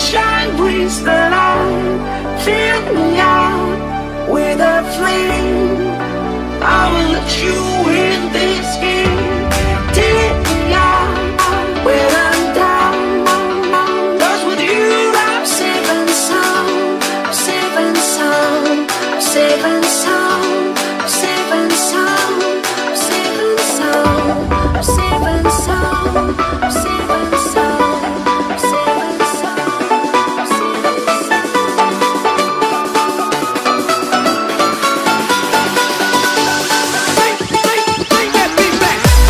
sunshine brings the light. Fill me out with a flame. I will let you in this game. Bring that beat back.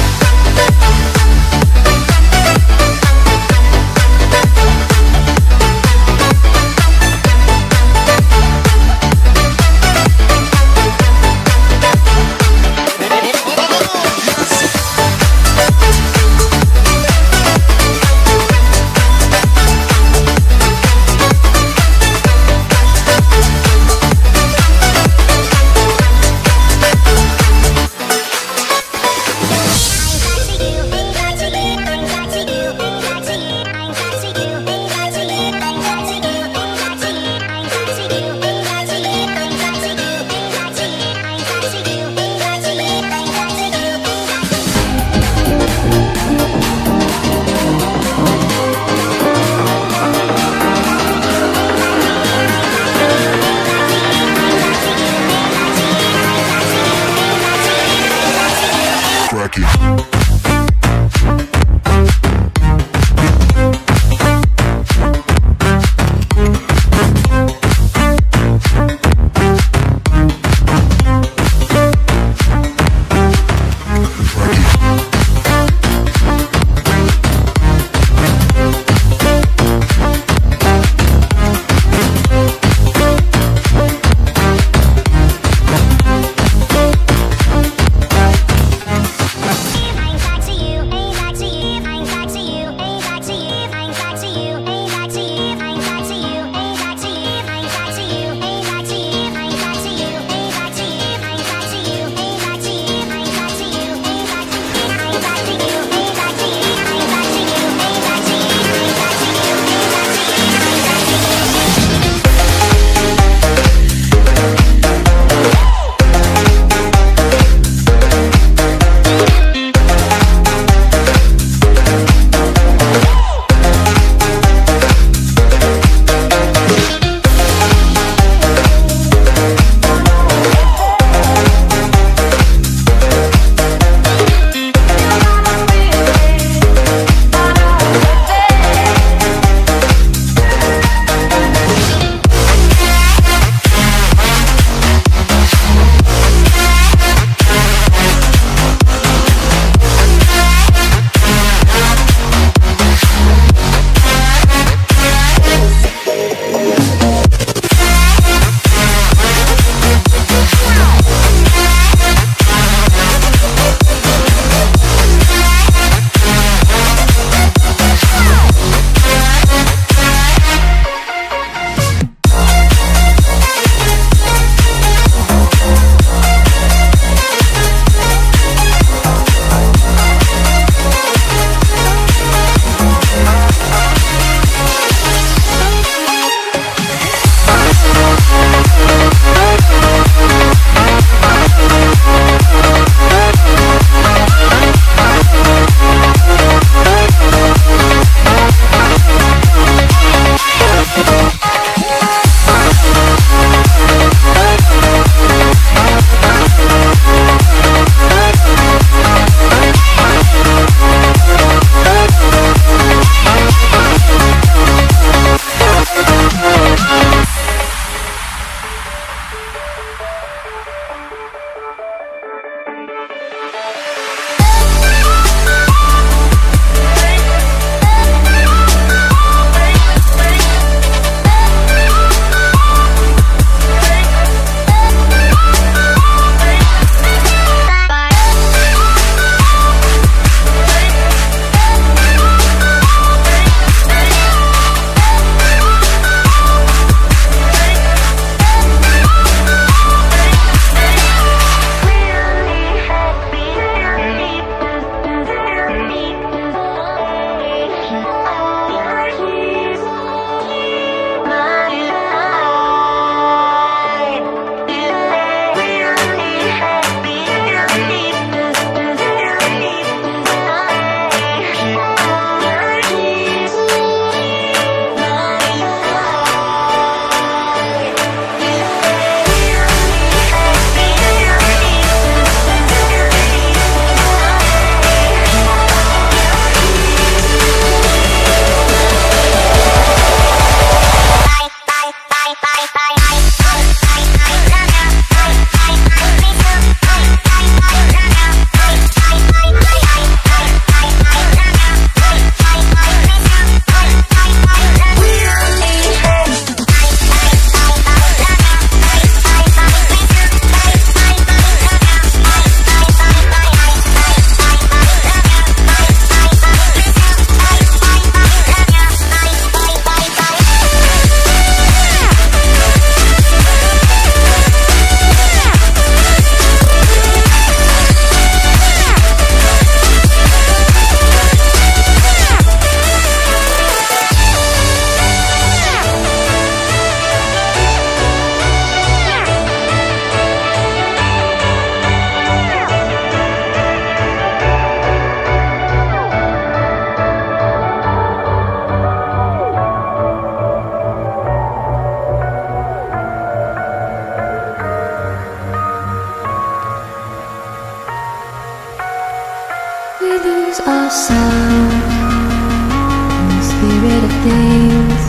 rid of things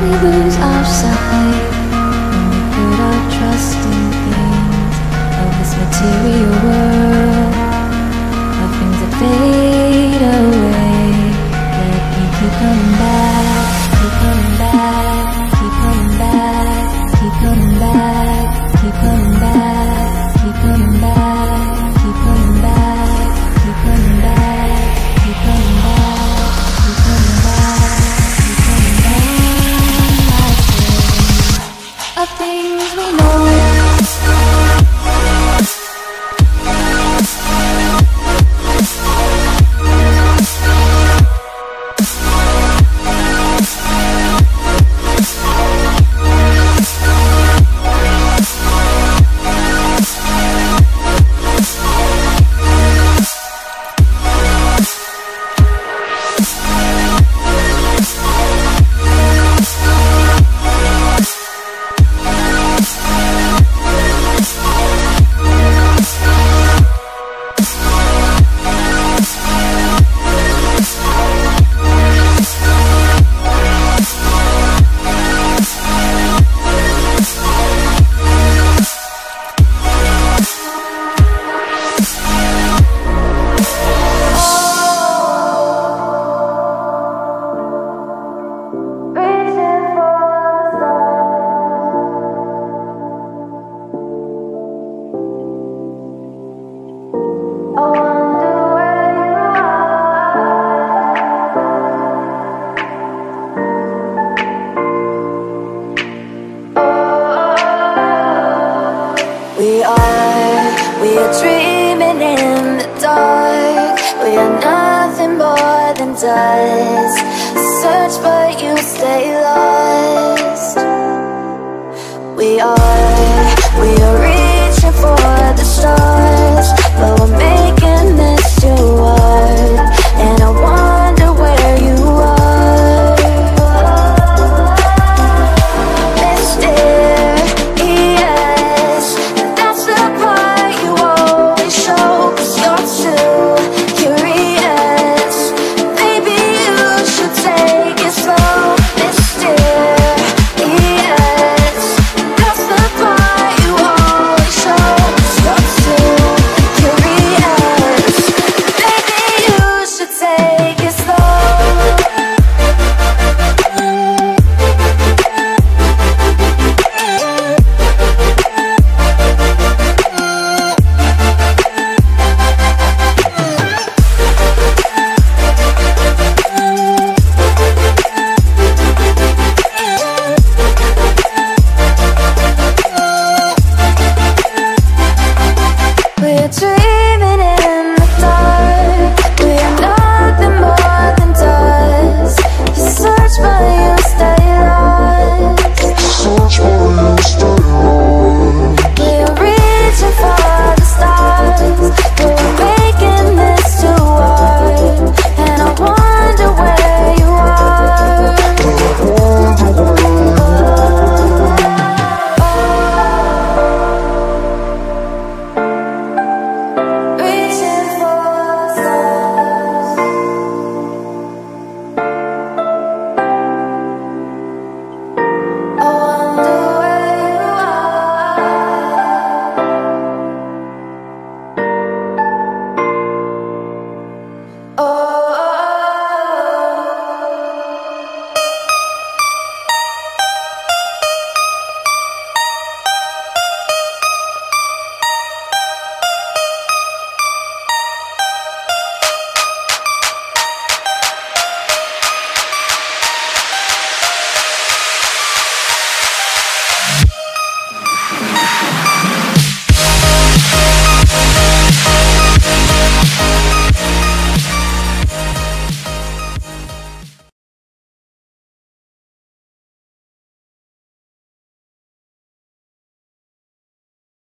we lose our sight when we put our trust in things of this material world, of things that fade away. Yet we keep coming back, keep coming back, keep coming back, keep coming back, keep coming back, keep coming back, keep coming back, keep coming back, keep coming back. Of things we know. Dreaming in the dark, we are nothing more than dust.